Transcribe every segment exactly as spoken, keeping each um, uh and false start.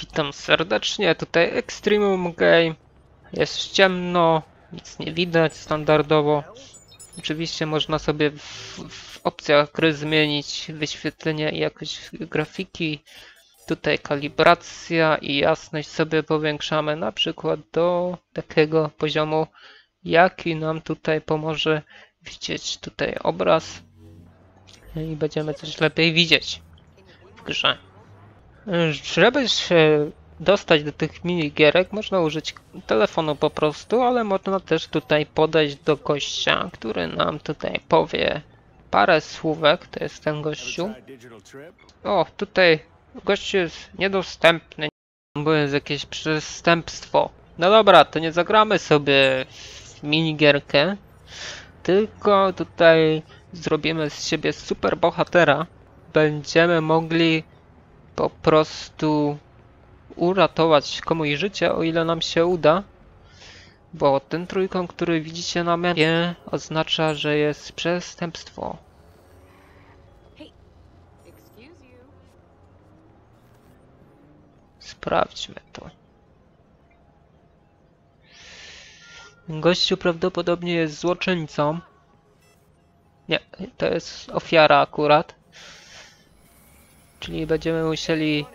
Witam serdecznie, tutaj Extremum Game. Jest ciemno, nic nie widać standardowo. Oczywiście można sobie w, w opcjach gry zmienić wyświetlenie i jakieś grafiki. Tutaj kalibracja i jasność sobie powiększamy na przykład do takiego poziomu, jaki nam tutaj pomoże widzieć tutaj obraz i będziemy coś lepiej widzieć w grze. Żeby się dostać do tych minigierek, można użyć telefonu po prostu, ale można też tutaj podejść do gościa, który nam tutaj powie parę słówek. To jest ten gościu. O, tutaj gość jest niedostępny, bo jest jakieś przestępstwo. No dobra, to nie zagramy sobie w minigierkę, tylko tutaj zrobimy z siebie super bohatera. Będziemy mogli po prostu uratować komuś życie, o ile nam się uda, bo ten trójkąt, który widzicie na mapie, oznacza, że jest przestępstwo. Sprawdźmy to. Gościu prawdopodobnie jest złoczyńcą. Nie, to jest ofiara akurat. Czyli będziemy musieli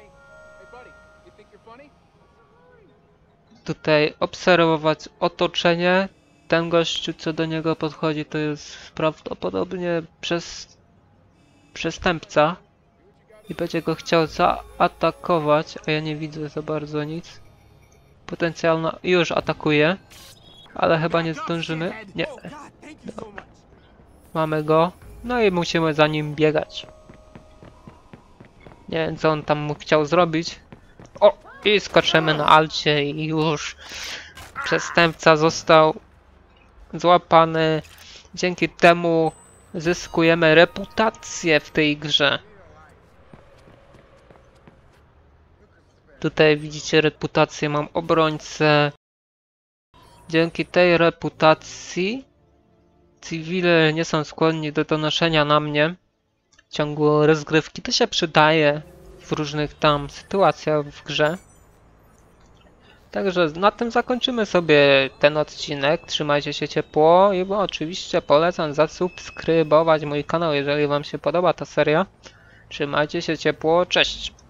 tutaj obserwować otoczenie. Ten gościu, co do niego podchodzi, to jest prawdopodobnie przez przestępca i będzie go chciał zaatakować, a ja nie widzę za bardzo nic. Potencjalna już atakuje, ale chyba nie zdążymy. Nie. Dobra. Mamy go. No i musimy za nim biegać. Nie wiem, co on tam mu chciał zrobić. O! I skoczymy na alcie i już przestępca został złapany. Dzięki temu zyskujemy reputację w tej grze. Tutaj widzicie reputację, mam obrońcę. Dzięki tej reputacji cywile nie są skłonni do donoszenia na mnie w ciągu rozgrywki. To się przydaje w różnych tam sytuacjach w grze. Także na tym zakończymy sobie ten odcinek. Trzymajcie się ciepło i bo oczywiście polecam zasubskrybować mój kanał, jeżeli wam się podoba ta seria. Trzymajcie się ciepło, cześć!